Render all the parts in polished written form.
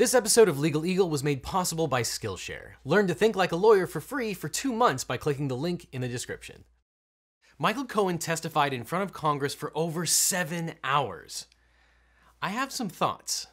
This episode of Legal Eagle was made possible by Skillshare. Learn to think like a lawyer for free for 2 months by clicking the link in the description. Michael Cohen testified in front of Congress for over 7 hours. I have some thoughts.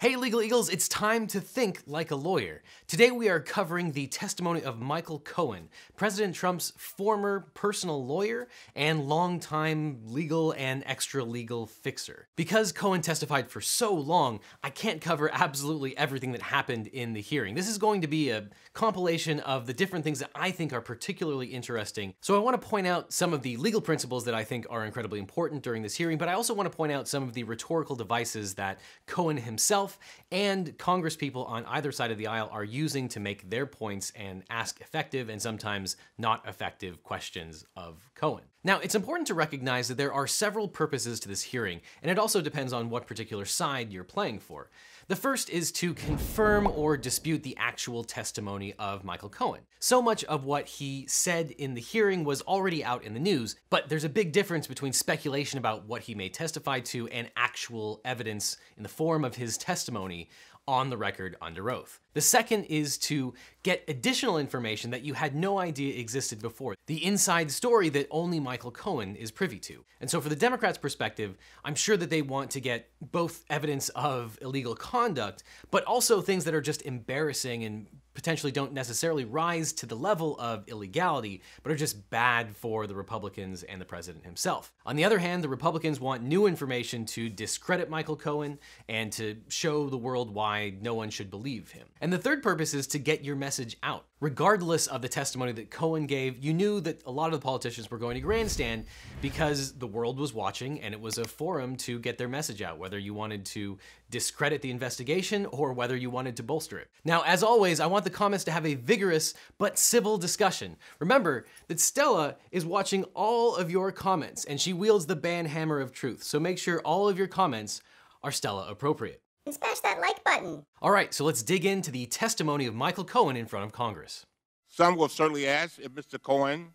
Hey Legal Eagles, it's time to think like a lawyer. Today we are covering the testimony of Michael Cohen, President Trump's former personal lawyer and longtime legal and extra-legal fixer. Because Cohen testified for so long, I can't cover absolutely everything that happened in the hearing. This is going to be a compilation of the different things that I think are particularly interesting. So I want to point out some of the legal principles that I think are incredibly important during this hearing, but I also want to point out some of the rhetorical devices that Cohen himself and Congresspeople on either side of the aisle are using to make their points and ask effective and sometimes not effective questions of Cohen. Now, it's important to recognize that there are several purposes to this hearing, and it also depends on what particular side you're playing for. The first is to confirm or dispute the actual testimony of Michael Cohen. So much of what he said in the hearing was already out in the news, but there's a big difference between speculation about what he may testify to and actual evidence in the form of his testimony on the record under oath. The second is to get additional information that you had no idea existed before, the inside story that only Michael Cohen is privy to. And so for the Democrats' perspective, I'm sure that they want to get both evidence of illegal conduct, but also things that are just embarrassing and potentially don't necessarily rise to the level of illegality, but are just bad for the Republicans and the president himself. On the other hand, the Republicans want new information to discredit Michael Cohen and to show the world why no one should believe him. And the third purpose is to get your message out. Regardless of the testimony that Cohen gave, you knew that a lot of the politicians were going to grandstand because the world was watching and it was a forum to get their message out, whether you wanted to discredit the investigation or whether you wanted to bolster it. Now, as always, I want the comments to have a vigorous but civil discussion. Remember that Stella is watching all of your comments and she wields the ban hammer of truth, so make sure all of your comments are Stella appropriate. And smash that like button. All right, so let's dig into the testimony of Michael Cohen in front of Congress. Some will certainly ask, if Mr. Cohen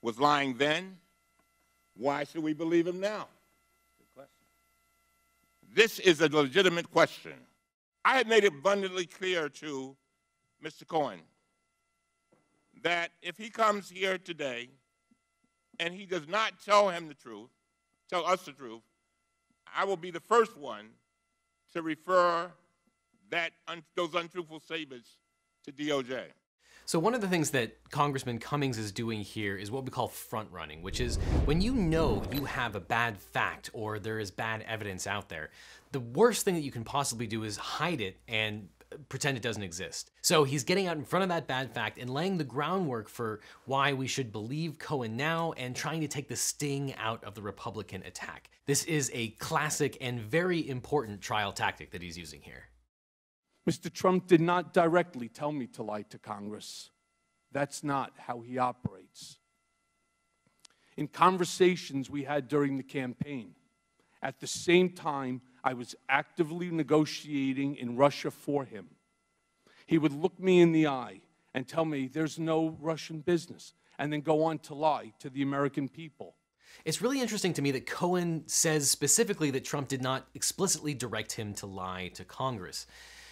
was lying then, why should we believe him now? Good question. This is a legitimate question. I have made it abundantly clear to Mr. Cohen, that if he comes here today and he does not tell us the truth, I will be the first one to refer those untruthful statements to DOJ. So one of the things that Congressman Cummings is doing here is what we call front running, which is when you know you have a bad fact or there is bad evidence out there, the worst thing that you can possibly do is hide it and pretend it doesn't exist. So he's getting out in front of that bad fact and laying the groundwork for why we should believe Cohen now and trying to take the sting out of the Republican attack. This is a classic and very important trial tactic that he's using here. Mr. Trump did not directly tell me to lie to Congress. That's not how he operates. In conversations we had during the campaign, at the same time, I was actively negotiating in Russia for him. He would look me in the eye and tell me there's no Russian business, and then go on to lie to the American people. It's really interesting to me that Cohen says specifically that Trump did not explicitly direct him to lie to Congress.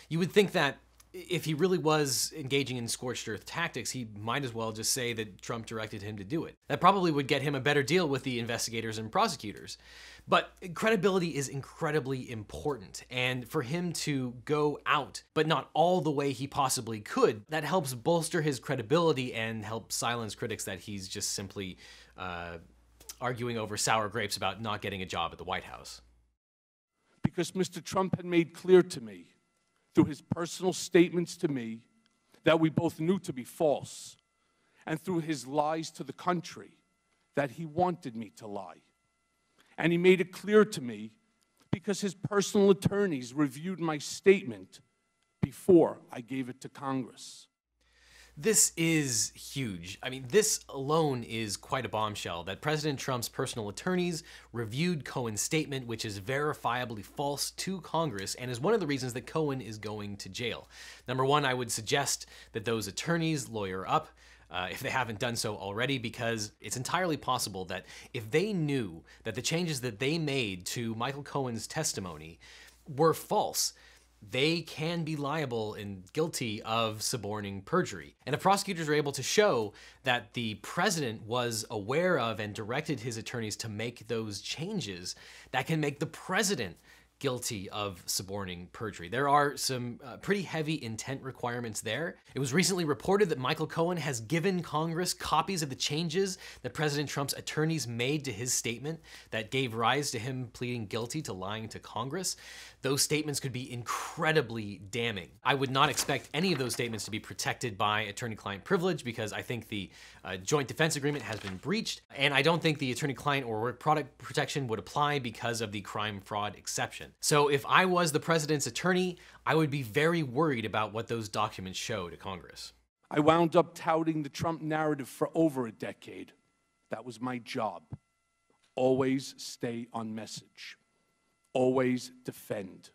You would think that if he really was engaging in scorched earth tactics, he might as well just say that Trump directed him to do it. That probably would get him a better deal with the investigators and prosecutors. But credibility is incredibly important, and for him to go out, but not all the way he possibly could, that helps bolster his credibility and help silence critics that he's just simply arguing over sour grapes about not getting a job at the White House. Because Mr. Trump had made clear to me through his personal statements to me that we both knew to be false, and through his lies to the country that he wanted me to lie. And he made it clear to me because his personal attorneys reviewed my statement before I gave it to Congress. This is huge. I mean, this alone is quite a bombshell, that President Trump's personal attorneys reviewed Cohen's statement, which is verifiably false, to Congress and is one of the reasons that Cohen is going to jail. Number one, I would suggest that those attorneys lawyer up. if they haven't done so already, because it's entirely possible that if they knew that the changes that they made to Michael Cohen's testimony were false, they can be liable and guilty of suborning perjury. And if prosecutors are able to show that the president was aware of and directed his attorneys to make those changes, that can make the president guilty of suborning perjury. There are some pretty heavy intent requirements there. It was recently reported that Michael Cohen has given Congress copies of the changes that President Trump's attorneys made to his statement that gave rise to him pleading guilty to lying to Congress. Those statements could be incredibly damning. I would not expect any of those statements to be protected by attorney-client privilege, because I think the joint defense agreement has been breached, and I don't think the attorney-client or work product protection would apply because of the crime fraud exception. So if I was the president's attorney, I would be very worried about what those documents show to Congress. I wound up touting the Trump narrative for over a decade. That was my job. Always stay on message. Always defend.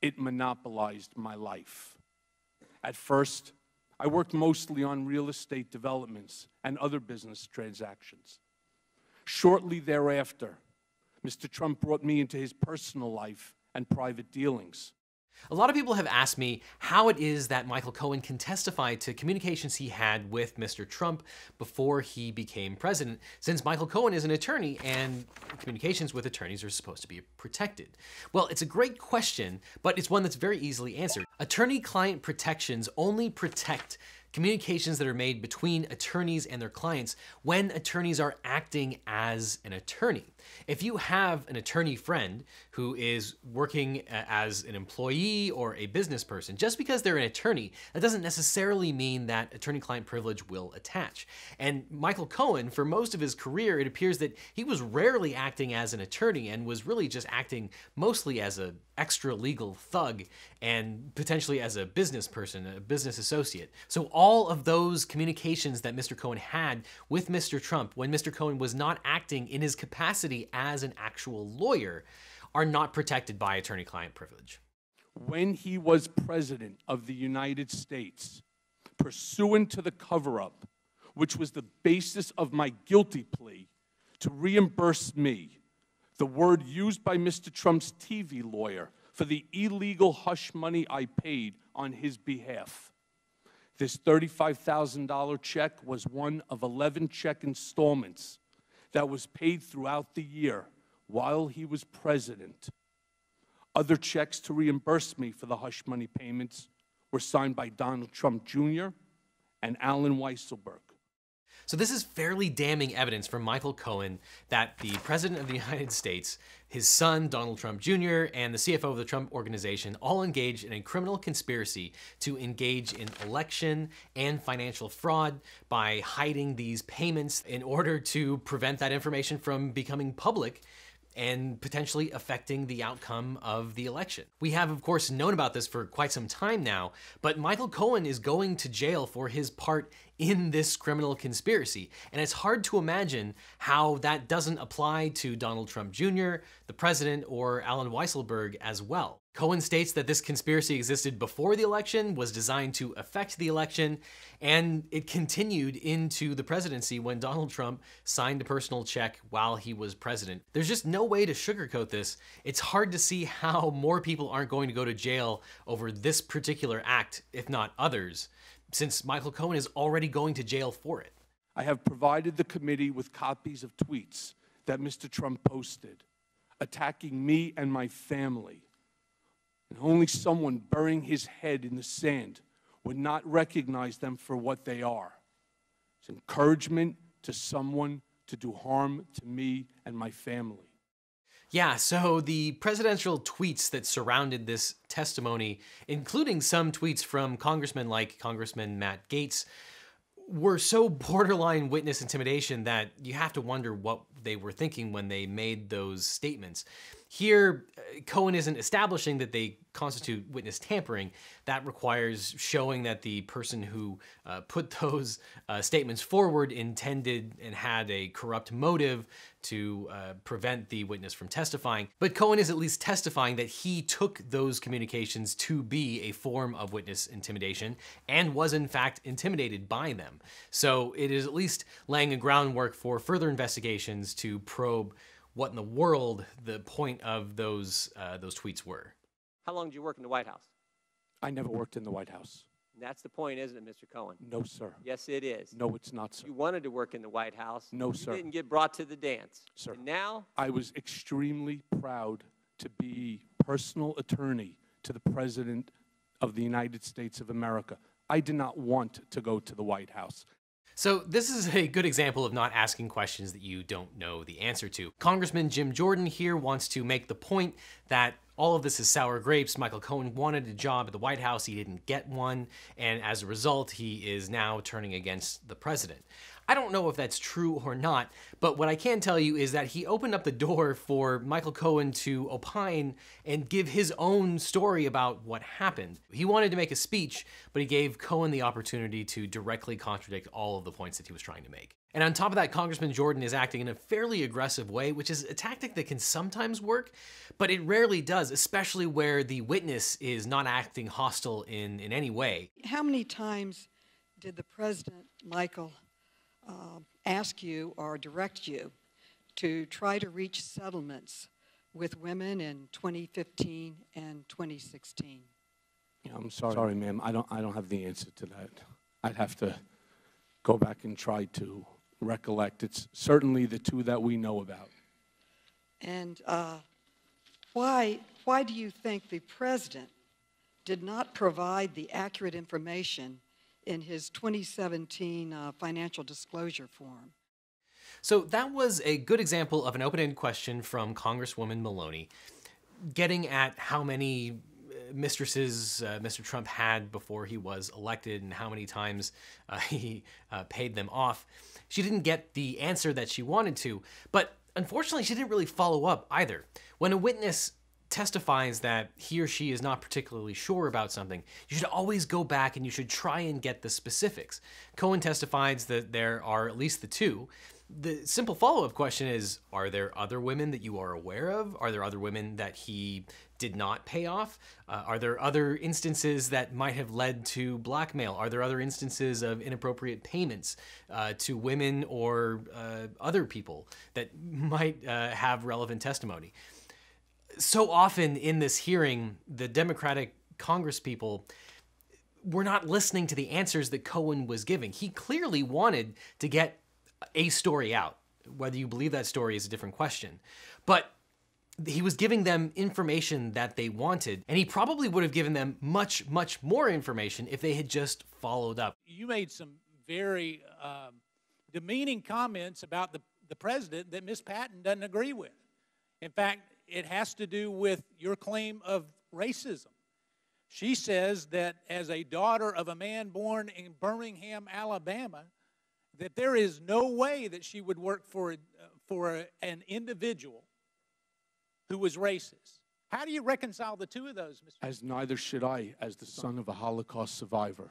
It monopolized my life. At first, I worked mostly on real estate developments and other business transactions. Shortly thereafter, Mr. Trump brought me into his personal life and private dealings. A lot of people have asked me how it is that Michael Cohen can testify to communications he had with Mr. Trump before he became president, since Michael Cohen is an attorney and communications with attorneys are supposed to be protected. Well, it's a great question, but it's one that's very easily answered. Attorney-client protections only protect communications that are made between attorneys and their clients when attorneys are acting as an attorney. If you have an attorney friend who is working as an employee or a business person, just because they're an attorney, that doesn't necessarily mean that attorney-client privilege will attach. And Michael Cohen, for most of his career, it appears that he was rarely acting as an attorney and was really just acting mostly as an extra legal thug and potentially as a business person, a business associate. So all of those communications that Mr. Cohen had with Mr. Trump when Mr. Cohen was not acting in his capacity as an actual lawyer are not protected by attorney-client privilege. When he was president of the United States, pursuant to the cover-up, which was the basis of my guilty plea to reimburse me, the word used by Mr. Trump's TV lawyer for the illegal hush money I paid on his behalf. This $35,000 check was one of 11 check installments that was paid throughout the year while he was president. Other checks to reimburse me for the hush money payments were signed by Donald Trump Jr. and Alan Weisselberg. So this is fairly damning evidence from Michael Cohen that the President of the United States, his son, Donald Trump Jr., and the CFO of the Trump Organization all engaged in a criminal conspiracy to engage in election and financial fraud by hiding these payments in order to prevent that information from becoming public and potentially affecting the outcome of the election. We have, of course, known about this for quite some time now, but Michael Cohen is going to jail for his part in this criminal conspiracy. And it's hard to imagine how that doesn't apply to Donald Trump Jr., the president, or Alan Weisselberg as well. Cohen states that this conspiracy existed before the election, was designed to affect the election, and it continued into the presidency when Donald Trump signed a personal check while he was president. There's just no way to sugarcoat this. It's hard to see how more people aren't going to go to jail over this particular act, if not others, since Michael Cohen is already going to jail for it. I have provided the committee with copies of tweets that Mr. Trump posted, attacking me and my family. And only someone burying his head in the sand would not recognize them for what they are. It's encouragement to someone to do harm to me and my family. Yeah, so the presidential tweets that surrounded this testimony, including some tweets from congressmen like Congressman Matt Gaetz, were so borderline witness intimidation that you have to wonder what they were thinking when they made those statements. Here, Cohen isn't establishing that they constitute witness tampering. That requires showing that the person who put those statements forward intended and had a corrupt motive to prevent the witness from testifying. But Cohen is at least testifying that he took those communications to be a form of witness intimidation and was in fact intimidated by them. So it is at least laying a groundwork for further investigations to probe what in the world the point of those tweets were. How long did you work in the White House? I never worked in the White House. And that's the point, isn't it, Mr. Cohen? No, sir. Yes, it is. No, it's not, sir. You wanted to work in the White House. No, sir. You didn't get brought to the dance. Sir. And now? I was extremely proud to be personal attorney to the President of the United States of America. I did not want to go to the White House. So this is a good example of not asking questions that you don't know the answer to. Congressman Jim Jordan here wants to make the point that all of this is sour grapes. Michael Cohen wanted a job at the White House, he didn't get one, and as a result, he is now turning against the president. I don't know if that's true or not, but what I can tell you is that he opened up the door for Michael Cohen to opine and give his own story about what happened. He wanted to make a speech, but he gave Cohen the opportunity to directly contradict all of the points that he was trying to make. And on top of that, Congressman Jordan is acting in a fairly aggressive way, which is a tactic that can sometimes work, but it rarely does, especially where the witness is not acting hostile in any way. How many times did the president, Michael, ask you or direct you to try to reach settlements with women in 2015 and 2016? Yeah, I'm sorry, ma'am. I don't have the answer to that. I'd have to go back and try to recollect. It's certainly the two that we know about. And why do you think the president did not provide the accurate information in his 2017 financial disclosure form? So that was a good example of an open-ended question from Congresswoman Maloney, getting at how many mistresses Mr. Trump had before he was elected and how many times he paid them off. She didn't get the answer that she wanted to, but unfortunately she didn't really follow up either. When a witness testifies that he or she is not particularly sure about something, you should always go back and you should try and get the specifics. Cohen testifies that there are at least the two. The simple follow-up question is, are there other women that you are aware of? Are there other women that he did not pay off? Are there other instances that might have led to blackmail? Are there other instances of inappropriate payments to women or other people that might have relevant testimony? So often in this hearing, the Democratic Congresspeople were not listening to the answers that Cohen was giving. He clearly wanted to get a story out. Whether you believe that story is a different question. But he was giving them information that they wanted, and he probably would have given them much, much more information if they had just followed up. You made some very demeaning comments about the president that Ms. Patton doesn't agree with. In fact, it has to do with your claim of racism. She says that as a daughter of a man born in Birmingham, Alabama, that there is no way that she would work for an individual who was racist. How do you reconcile the two of those, Mr. As neither should I, as the son of a Holocaust survivor.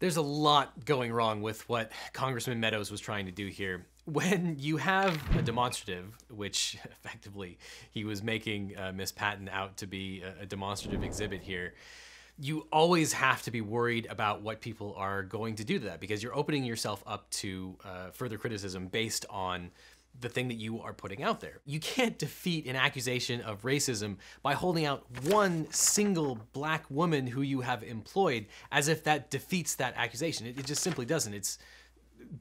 There's a lot going wrong with what Congressman Meadows was trying to do here. When you have a demonstrative, which effectively he was making Miss Patton out to be a demonstrative exhibit here, you always have to be worried about what people are going to do to that, because you're opening yourself up to further criticism based on the thing that you are putting out there. You can't defeat an accusation of racism by holding out one single black woman who you have employed as if that defeats that accusation. It just simply doesn't. It's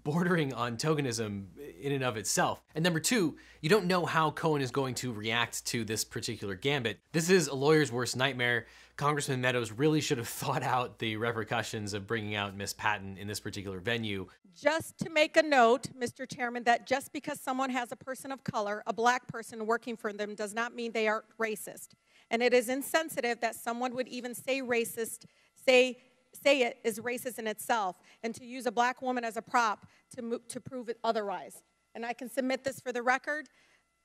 bordering on tokenism in and of itself. And number two, you don't know how Cohen is going to react to this particular gambit. This is a lawyer's worst nightmare. Congressman Meadows really should have thought out the repercussions of bringing out Miss Patton in this particular venue. Just to make a note, Mr. Chairman, that just because someone has a person of color, a black person working for them, does not mean they are racist. And it is insensitive that someone would even say racist, say it is racist in itself, and to use a black woman as a prop to prove it otherwise. And I can submit this for the record.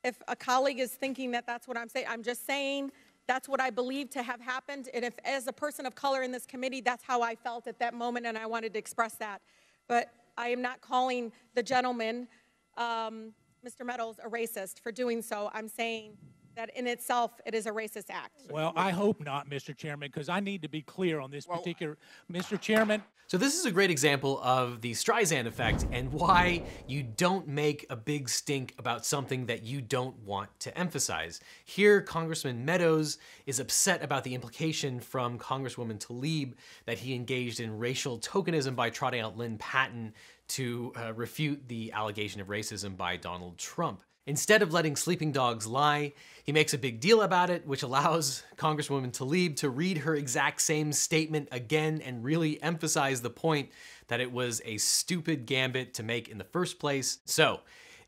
if a colleague is thinking that that's what I'm saying. I'm just saying that's what I believe to have happened. And if, as a person of color in this committee, that's how I felt at that moment, and I wanted to express that. But I am not calling the gentleman, Mr. Meadows, a racist for doing so. I'm saying that in itself, it is a racist act. Well, I hope not, Mr. Chairman, because I need to be clear on this particular, Mr. Chairman. So this is a great example of the Streisand effect and why you don't make a big stink about something that you don't want to emphasize. Here, Congressman Meadows is upset about the implication from Congresswoman Tlaib that he engaged in racial tokenism by trotting out Lynn Patton to refute the allegation of racism by Donald Trump. Instead of letting sleeping dogs lie, he makes a big deal about it, which allows Congresswoman Tlaib to read her exact same statement again and really emphasize the point that it was a stupid gambit to make in the first place. So,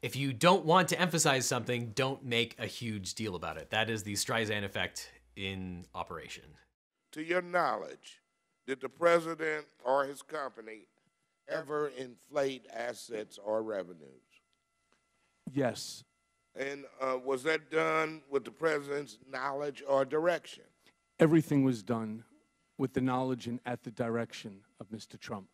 if you don't want to emphasize something, don't make a huge deal about it. That is the Streisand effect in operation. To your knowledge, did the president or his company ever inflate assets or revenues? Yes. And was that done with the president's knowledge or direction? Everything was done with the knowledge and at the direction of Mr. Trump.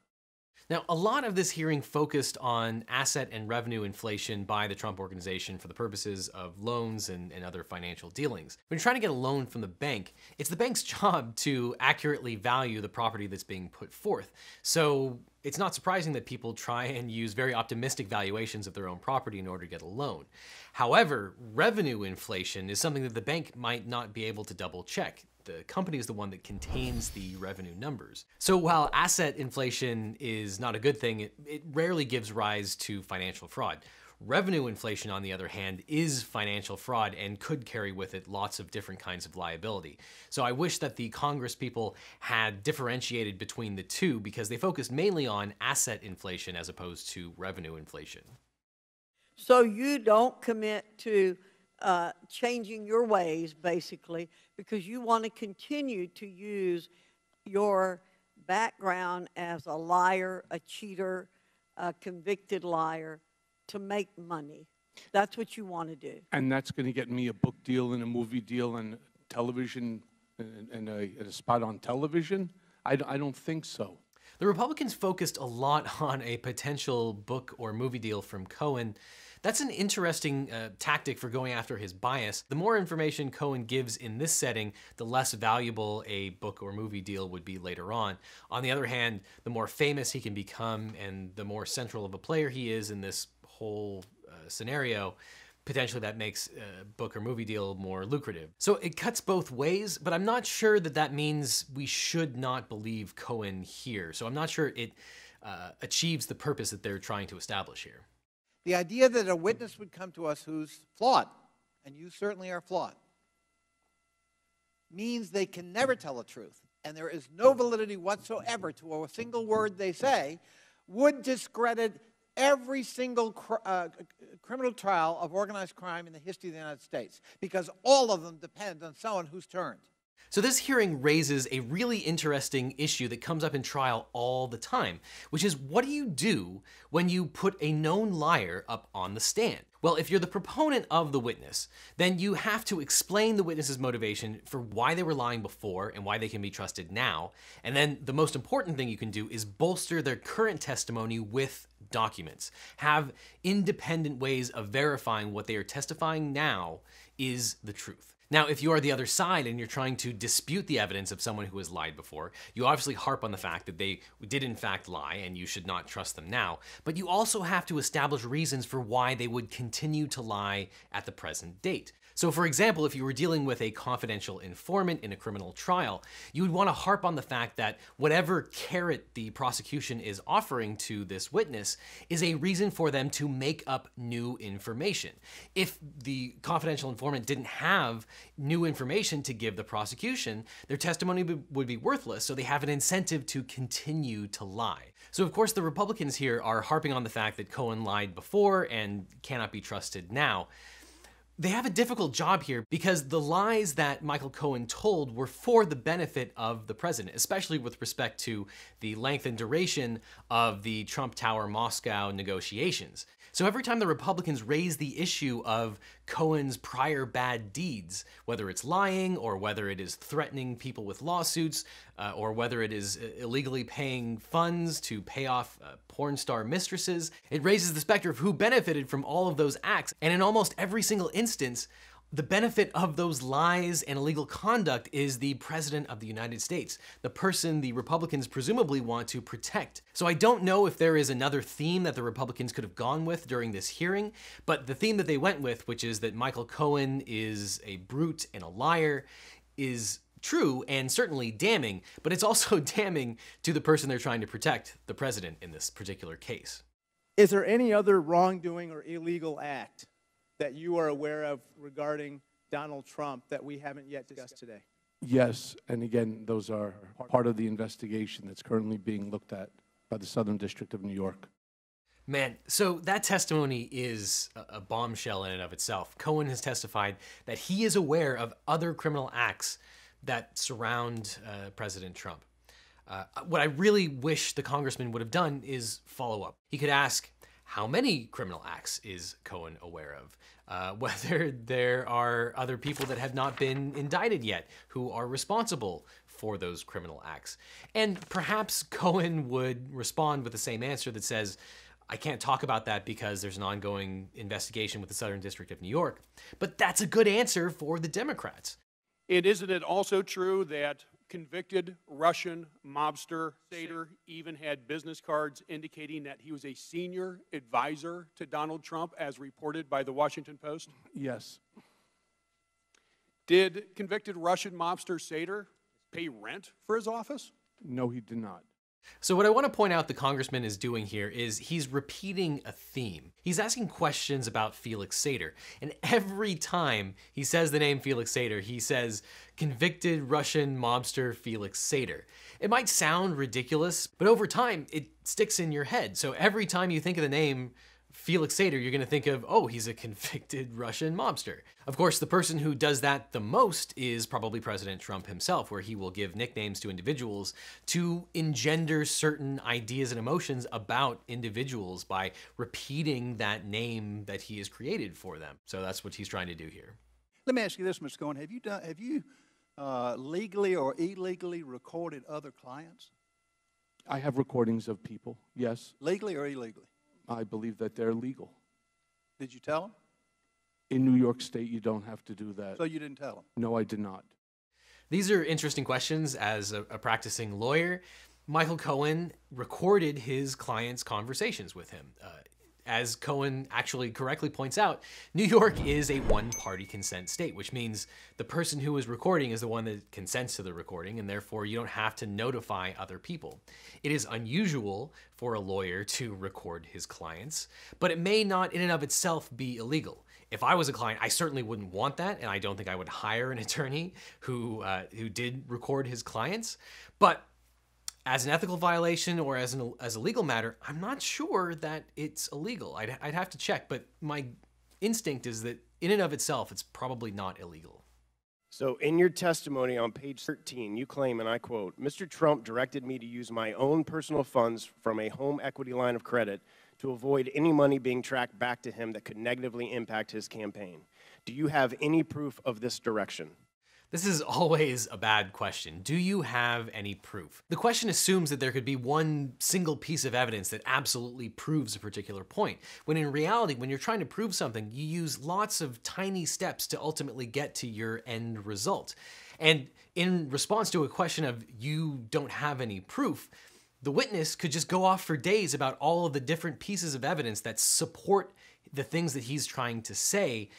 Now, a lot of this hearing focused on asset and revenue inflation by the Trump Organization for the purposes of loans and other financial dealings. When you're trying to get a loan from the bank, it's the bank's job to accurately value the property that's being put forth. So it's not surprising that people try and use very optimistic valuations of their own property in order to get a loan. However, revenue inflation is something that the bank might not be able to double check. The company is the one that contains the revenue numbers. So while asset inflation is not a good thing, it rarely gives rise to financial fraud. Revenue inflation, on the other hand, is financial fraud and could carry with it lots of different kinds of liability. So I wish that the Congress people had differentiated between the two, because they focused mainly on asset inflation as opposed to revenue inflation. So you don't commit to changing your ways, basically, because you want to continue to use your background as a liar, a cheater, a convicted liar, to make money. That's what you want to do. And that's going to get me a book deal and a movie deal and television and a spot on television? I don't think so. The Republicans focused a lot on a potential book or movie deal from Cohen. That's an interesting tactic for going after his bias. The more information Cohen gives in this setting, the less valuable a book or movie deal would be later on. On the other hand, the more famous he can become and the more central of a player he is in this whole scenario, potentially that makes a book or movie deal more lucrative. So it cuts both ways, but I'm not sure that that means we should not believe Cohen here. So I'm not sure it achieves the purpose that they're trying to establish here. The idea that a witness would come to us who's flawed, and you certainly are flawed, means they can never tell the truth, and there is no validity whatsoever to a single word they say, would discredit every single criminal trial of organized crime in the history of the United States, because all of them depend on someone who's turned. So this hearing raises a really interesting issue that comes up in trial all the time, which is, what do you do when you put a known liar up on the stand? Well, if you're the proponent of the witness, then you have to explain the witness's motivation for why they were lying before and why they can be trusted now. And then the most important thing you can do is bolster their current testimony with documents. Have independent ways of verifying what they are testifying now is the truth. Now, if you are the other side and you're trying to dispute the evidence of someone who has lied before, you obviously harp on the fact that they did in fact lie and you should not trust them now, but you also have to establish reasons for why they would continue to lie at the present date. So for example, if you were dealing with a confidential informant in a criminal trial, you would want to harp on the fact that whatever carrot the prosecution is offering to this witness is a reason for them to make up new information. If the confidential informant didn't have new information to give the prosecution, their testimony would be worthless, so they have an incentive to continue to lie. So of course the Republicans here are harping on the fact that Cohen lied before and cannot be trusted now. They have a difficult job here because the lies that Michael Cohen told were for the benefit of the president, especially with respect to the length and duration of the Trump Tower Moscow negotiations. So every time the Republicans raise the issue of Cohen's prior bad deeds, whether it's lying or whether it is threatening people with lawsuits or whether it is illegally paying funds to pay off porn star mistresses, it raises the specter of who benefited from all of those acts. And in almost every single instance, the benefit of those lies and illegal conduct is the president of the United States, the person the Republicans presumably want to protect. So I don't know if there is another theme that the Republicans could have gone with during this hearing, but the theme that they went with, which is that Michael Cohen is a brute and a liar, is true and certainly damning, but it's also damning to the person they're trying to protect, the president in this particular case. Is there any other wrongdoing or illegal act that you are aware of regarding Donald Trump that we haven't yet discussed today? Yes, and again, those are part of the investigation that's currently being looked at by the Southern District of New York. Man, so that testimony is a bombshell in and of itself. Cohen has testified that he is aware of other criminal acts that surround President Trump. What I really wish the congressman would have done is follow up. He could ask, how many criminal acts is Cohen aware of? Whether there are other people that have not been indicted yet who are responsible for those criminal acts. And perhaps Cohen would respond with the same answer that says, I can't talk about that because there's an ongoing investigation with the Southern District of New York. But that's a good answer for the Democrats. Isn't it also true that convicted Russian mobster Sater even had business cards indicating that he was a senior advisor to Donald Trump, as reported by the Washington Post? Yes. Did convicted Russian mobster Sater pay rent for his office? No, he did not. So what I want to point out the congressman is doing here is he's repeating a theme. He's asking questions about Felix Sater. And every time he says the name Felix Sater, he says, convicted Russian mobster Felix Sater. It might sound ridiculous, but over time it sticks in your head. So every time you think of the name Felix Sater, you're going to think of, oh, he's a convicted Russian mobster. Of course, the person who does that the most is probably President Trump himself, where he will give nicknames to individuals to engender certain ideas and emotions about individuals by repeating that name that he has created for them. So that's what he's trying to do here. Let me ask you this, Mr. Cohen. Have you legally or illegally recorded other clients? I have recordings of people, yes. Legally or illegally? I believe that they're legal. Did you tell them? In New York State, you don't have to do that. So you didn't tell them? No, I did not. These are interesting questions as a practicing lawyer. Michael Cohen recorded his clients' conversations with him. As Cohen actually correctly points out, New York is a one-party consent state, which means the person who is recording is the one that consents to the recording, and therefore you don't have to notify other people. It is unusual for a lawyer to record his clients, but it may not in and of itself be illegal. If I was a client, I certainly wouldn't want that, and I don't think I would hire an attorney who did record his clients, but as an ethical violation or as a legal matter, I'm not sure that it's illegal. I'd have to check, but my instinct is that in and of itself, it's probably not illegal. So in your testimony on page 13, you claim, and I quote, Mr. Trump directed me to use my own personal funds from a home equity line of credit to avoid any money being tracked back to him that could negatively impact his campaign. Do you have any proof of this direction? This is always a bad question. Do you have any proof? The question assumes that there could be one single piece of evidence that absolutely proves a particular point, when in reality, when you're trying to prove something, you use lots of tiny steps to ultimately get to your end result. And in response to a question of you don't have any proof, the witness could just go off for days about all of the different pieces of evidence that support the things that he's trying to say,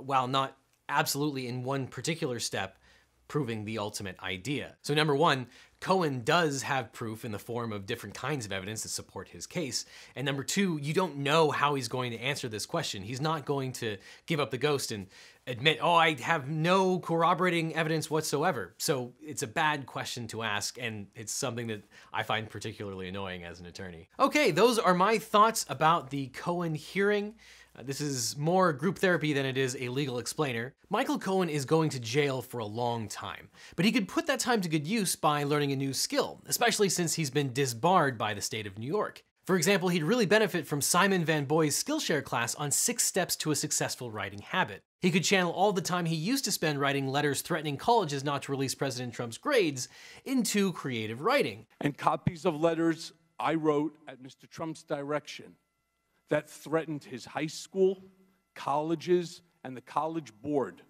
while not absolutely in one particular step proving the ultimate idea. So number one, Cohen does have proof in the form of different kinds of evidence that support his case. And number two, you don't know how he's going to answer this question. He's not going to give up the ghost and admit, oh, I have no corroborating evidence whatsoever. So it's a bad question to ask, and it's something that I find particularly annoying as an attorney. Okay, those are my thoughts about the Cohen hearing. This is more group therapy than it is a legal explainer. Michael Cohen is going to jail for a long time, but he could put that time to good use by learning a new skill, especially since he's been disbarred by the state of New York. For example, he'd really benefit from Simon Van Boy's Skillshare class on 6 Steps to a Successful Writing Habit. He could channel all the time he used to spend writing letters threatening colleges not to release President Trump's grades into creative writing. And copies of letters I wrote at Mr. Trump's direction that threatened his high school, colleges, and the College Board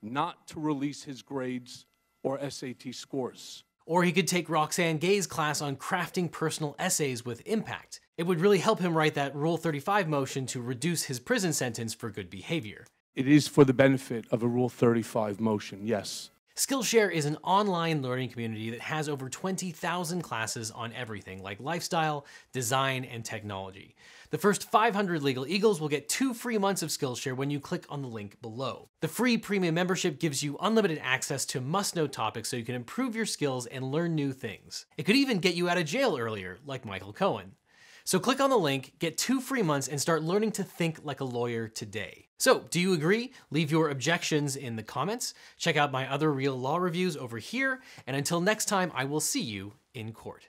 not to release his grades or SAT scores. Or he could take Roxane Gay's class on crafting personal essays with impact. It would really help him write that Rule 35 motion to reduce his prison sentence for good behavior. It is for the benefit of a Rule 35 motion, yes. Skillshare is an online learning community that has over 20,000 classes on everything like lifestyle, design, and technology. The first 500 Legal Eagles will get 2 free months of Skillshare when you click on the link below. The free premium membership gives you unlimited access to must-know topics so you can improve your skills and learn new things. It could even get you out of jail earlier, like Michael Cohen. So click on the link, get 2 free months, and start learning to think like a lawyer today. So, do you agree? Leave your objections in the comments. Check out my other real law reviews over here, and until next time, I will see you in court.